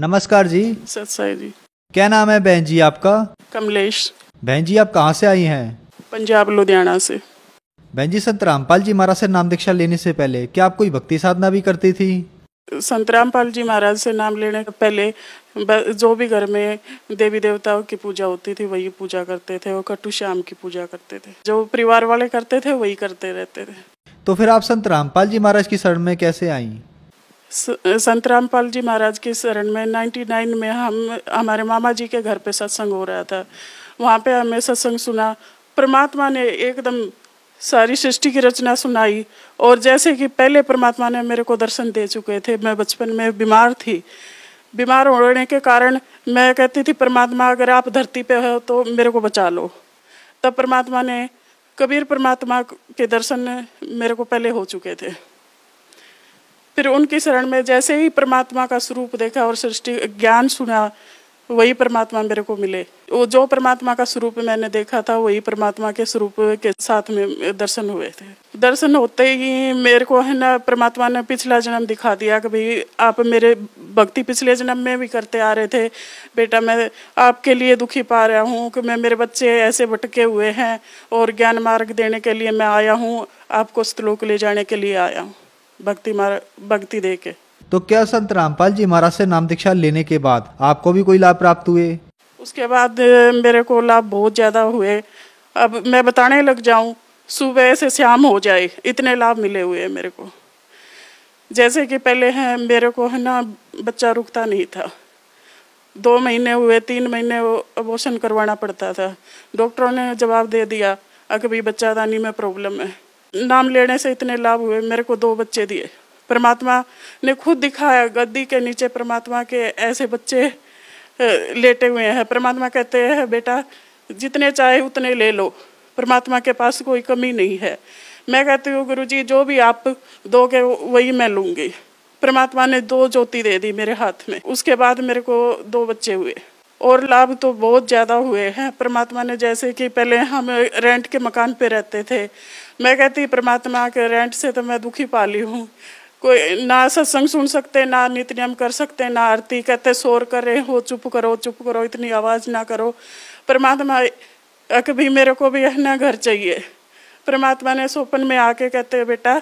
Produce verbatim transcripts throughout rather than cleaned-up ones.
नमस्कार जी। सत साईं जी। क्या नाम है बहन जी आपका? कमलेश। बहन जी आप कहाँ से आई हैं? पंजाब लुधियाना से। बहन जी संत रामपाल जी महाराज से नाम दीक्षा लेने से पहले क्या आप कोई भक्ति साधना भी करती थी? संत रामपाल जी महाराज से नाम लेने के पहले जो भी घर में देवी देवताओं की पूजा होती थी वही पूजा करते थे, और कट्टू श्याम की पूजा करते थे, जो परिवार वाले करते थे वही करते रहते थे। तो फिर आप संत रामपाल जी महाराज की शरण में कैसे आई? संत रामपाल जी महाराज की शरण में नाइन्टी नाइन में हम हमारे मामा जी के घर पे सत्संग हो रहा था, वहाँ पे हमें सत्संग सुना। परमात्मा ने एकदम सारी सृष्टि की रचना सुनाई, और जैसे कि पहले परमात्मा ने मेरे को दर्शन दे चुके थे। मैं बचपन में बीमार थी, बीमार होने के कारण मैं कहती थी परमात्मा अगर आप धरती पे हो तो मेरे को बचा लो। तब परमात्मा ने कबीर परमात्मा के दर्शन मेरे को पहले हो चुके थे। फिर उनकी शरण में जैसे ही परमात्मा का स्वरूप देखा और सृष्टि ज्ञान सुना, वही परमात्मा मेरे को मिले। वो जो परमात्मा का स्वरूप मैंने देखा था वही परमात्मा के स्वरूप के साथ में दर्शन हुए थे। दर्शन होते ही मेरे को है ना परमात्मा ने पिछला जन्म दिखा दिया कि भाई आप मेरे भक्ति पिछले जन्म में भी करते आ रहे थे, बेटा मैं आपके लिए दुखी पा रहा हूँ कि मैं मेरे बच्चे ऐसे भटके हुए हैं, और ज्ञान मार्ग देने के लिए मैं आया हूँ, आपको सतलोक ले जाने के लिए आया हूँ भक्ति मार्ग भक्ति दे के। तो क्या संत रामपाल जी महाराज से नाम दीक्षा लेने के बाद आपको भी कोई लाभ प्राप्त हुए? उसके बाद मेरे को लाभ बहुत ज़्यादा हुए। अब मैं बताने लग जाऊं सुबह से शाम हो जाए, इतने लाभ मिले हुए हैं मेरे को। जैसे कि पहले हैं मेरे को है ना बच्चा रुकता नहीं था, दो महीने हुए तीन महीने अबॉर्शन करवाना पड़ता था। डॉक्टरों ने जवाब दे दिया कि भाई बच्चादानी में प्रॉब्लम है। नाम लेने से इतने लाभ हुए, मेरे को दो बच्चे दिए। परमात्मा ने खुद दिखाया गद्दी के नीचे परमात्मा के ऐसे बच्चे लेटे हुए हैं। परमात्मा कहते हैं बेटा जितने चाहे उतने ले लो, परमात्मा के पास कोई कमी नहीं है। मैं कहती हूँ गुरुजी जो भी आप दोगे वही मैं लूँगी। परमात्मा ने दो ज्योति दे दी मेरे हाथ में। उसके बाद मेरे को दो बच्चे हुए, और लाभ तो बहुत ज़्यादा हुए हैं परमात्मा ने। जैसे कि पहले हम रेंट के मकान पे रहते थे, मैं कहती परमात्मा के रेंट से तो मैं दुखी पाली हूँ, कोई ना सत्संग सुन सकते, ना नित्य नियम कर सकते, ना आरती। कहते शोर कर रहे हो, चुप करो चुप करो, इतनी आवाज़ ना करो। परमात्मा कभी मेरे को भी ना घर चाहिए। परमात्मा ने स्वप्न में आके कहते बेटा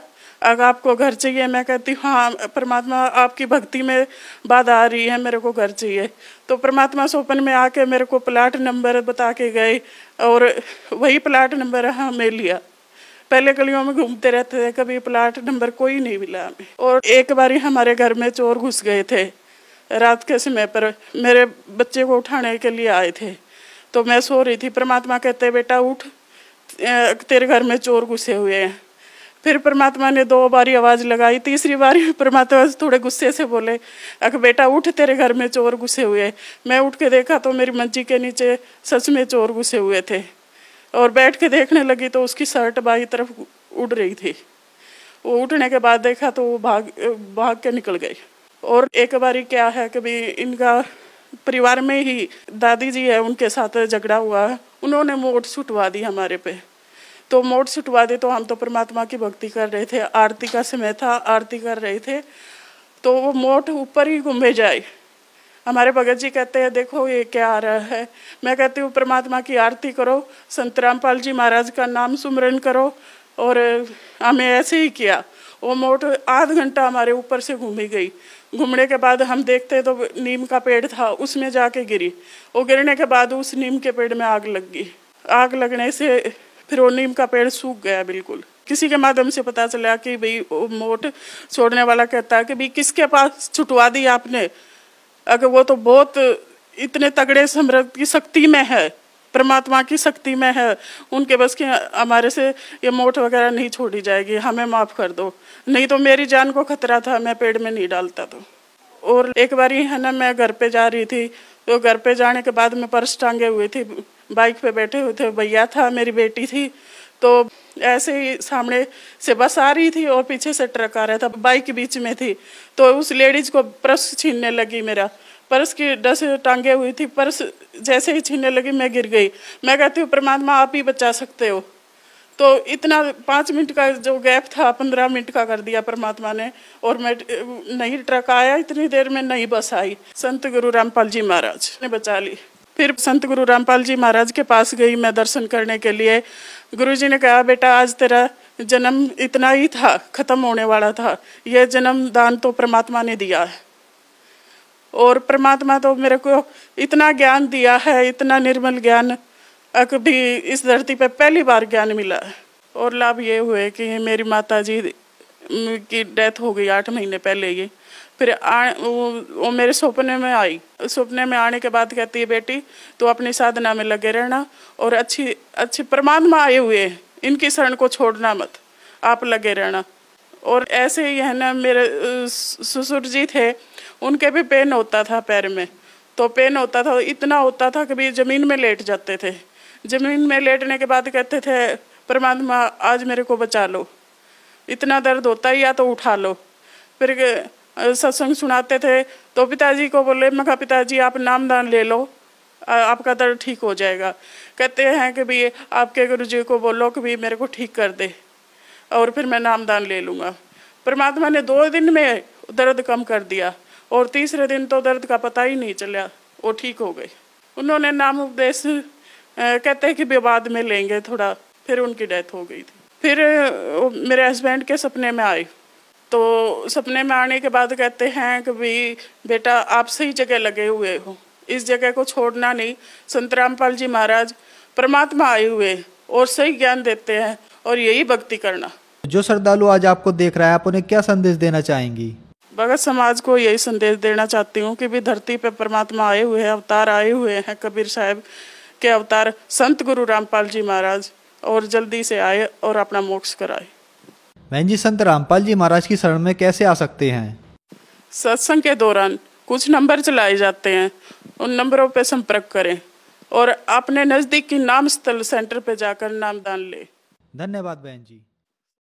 अगर आपको घर चाहिए, मैं कहती हाँ परमात्मा आपकी भक्ति में बाधा आ रही है, मेरे को घर चाहिए। तो परमात्मा स्वप्न में आके मेरे को प्लाट नंबर बता के गए, और वही प्लाट नंबर हमें लिया। पहले गलियों में घूमते रहते थे, कभी प्लाट नंबर कोई नहीं मिला हमें। और एक बारी हमारे घर में चोर घुस गए थे रात के समय पर, मेरे बच्चे को उठाने के लिए आए थे, तो मैं सो रही थी। परमात्मा कहते बेटा उठ, तेरे घर में चोर घुसे हुए हैं। फिर परमात्मा ने दो बारी आवाज़ लगाई, तीसरी बारी परमात्मा थोड़े गुस्से से बोले अक बेटा उठ, तेरे घर में चोर घुसे हुए। मैं उठ के देखा तो मेरी मंजी के नीचे सच में चोर घुसे हुए थे, और बैठ के देखने लगी तो उसकी शर्ट बाई तरफ उड़ रही थी। वो उठने के बाद देखा तो वो भाग भाग के निकल गई। और एक बारी क्या है कि भी इनका परिवार में ही दादी जी है, उनके साथ झगड़ा हुआ, उन्होंने मोट छुटवा दी हमारे पे। तो मोट छुटवा दे तो हम तो परमात्मा की भक्ति कर रहे थे, आरती का समय था, आरती कर रहे थे, तो वो मोट ऊपर ही घूमे जाए। हमारे भगत जी कहते हैं देखो ये क्या आ रहा है। मैं कहती हूँ परमात्मा की आरती करो, संत रामपाल जी महाराज का नाम सुमरन करो, और हमें ऐसे ही किया। वो मोट आध घंटा हमारे ऊपर से घूमी गई। घूमने के बाद हम देखते तो नीम का पेड़ था, उसमें जाके गिरी। वो गिरने के बाद उस नीम के पेड़ में आग लग गई। आग लगने से फिर वो नीम का पेड़ सूख गया बिल्कुल। किसी के माध्यम से पता चला कि भाई मोट छोड़ने वाला कहता है कि भाई किसके पास छुटवा दी आपने, अगर वो तो बहुत इतने तगड़े समर्थ की शक्ति में है, परमात्मा की शक्ति में है, उनके बस के हमारे से ये मोट वगैरह नहीं छोड़ी जाएगी, हमें माफ़ कर दो, नहीं तो मेरी जान को खतरा था, मैं पेड़ में नहीं डालता। तो और एक बारी है ना मैं घर पे जा रही थी, तो घर पे जाने के बाद मैं पर्स टांगे हुए थी, बाइक पे बैठे हुए थे, भैया था, मेरी बेटी थी। तो ऐसे ही सामने से बस आ रही थी और पीछे से ट्रक आ रहा था, बाइक के बीच में थी, तो उस लेडीज़ को पर्स छीनने लगी मेरा। पर्स की डस टांगे हुई थी, पर्स जैसे ही छीनने लगी मैं गिर गई। मैं कहती हूँ परमात्मा आप ही बचा सकते हो। तो इतना पाँच मिनट का जो गैप था पंद्रह मिनट का कर दिया परमात्मा ने, और मैं नहीं ट्रक आया इतनी देर में, नहीं बस आई। संत गुरु रामपाल जी महाराज ने बचा ली। फिर संत गुरु रामपाल जी महाराज के पास गई मैं दर्शन करने के लिए। गुरुजी ने कहा बेटा आज तेरा जन्म इतना ही था, खत्म होने वाला था, यह जन्म दान तो परमात्मा ने दिया है, और परमात्मा तो मेरे को इतना ज्ञान दिया है, इतना निर्मल ज्ञान कभी इस धरती पर पहली बार ज्ञान मिला है। और लाभ ये हुए कि मेरी माता जी की डेथ हो गई आठ महीने पहले ही। फिर आ, वो, वो मेरे सपने में आई। सपने में आने के बाद कहती है बेटी तो अपनी साधना में लगे रहना, और अच्छी अच्छी परमात्मा आए हुए हैं, इनकी शरण को छोड़ना मत, आप लगे रहना। और ऐसे ही है ना, मेरे ससुर जी थे, उनके भी पेन होता था पैर में, तो पेन होता था इतना होता था कभी ज़मीन में लेट जाते थे। ज़मीन में लेटने के बाद कहते थे परमात्मा आज मेरे को बचा लो, इतना दर्द होता है, या तो उठा लो। फिर सत्संग सुनाते थे तो पिताजी को बोले, मैं कहा पिताजी आप नाम दान ले लो, आपका दर्द ठीक हो जाएगा। कहते हैं कि भी आपके गुरुजी को बोलो कि भी मेरे को ठीक कर दे और फिर मैं नामदान ले लूँगा। परमात्मा ने दो दिन में दर्द कम कर दिया, और तीसरे दिन तो दर्द का पता ही नहीं चला, वो ठीक हो गई। उन्होंने नाम उपदेश कहते हैं कि विवाद में लेंगे थोड़ा, फिर उनकी डेथ हो गई थी। फिर मेरे हस्बैंड के सपने में आए, तो सपने में आने के बाद कहते हैं कि भी बेटा आप सही जगह लगे हुए हो, इस जगह को छोड़ना नहीं। संत रामपाल जी महाराज परमात्मा आए हुए और सही ज्ञान देते हैं, और यही भक्ति करना। जो श्रद्धालु आज आपको देख रहा है, आप उन्हें क्या संदेश देना चाहेंगी? भगत समाज को यही संदेश देना चाहती हूँ कि भी धरती पे परमात्मा आए हुए हैं, अवतार आए हुए हैं, कबीर साहब के अवतार संत गुरु रामपाल जी महाराज, और जल्दी से आए और अपना मोक्ष कराए। बहन जी, संत रामपाल जी महाराज की शरण में कैसे आ सकते हैं? सत्संग के दौरान कुछ नंबर चलाए जाते हैं, उन नंबरों पे संपर्क करें और अपने नजदीकी नाम स्थल सेंटर पे जाकर नामदान ले। धन्यवाद बहन जी।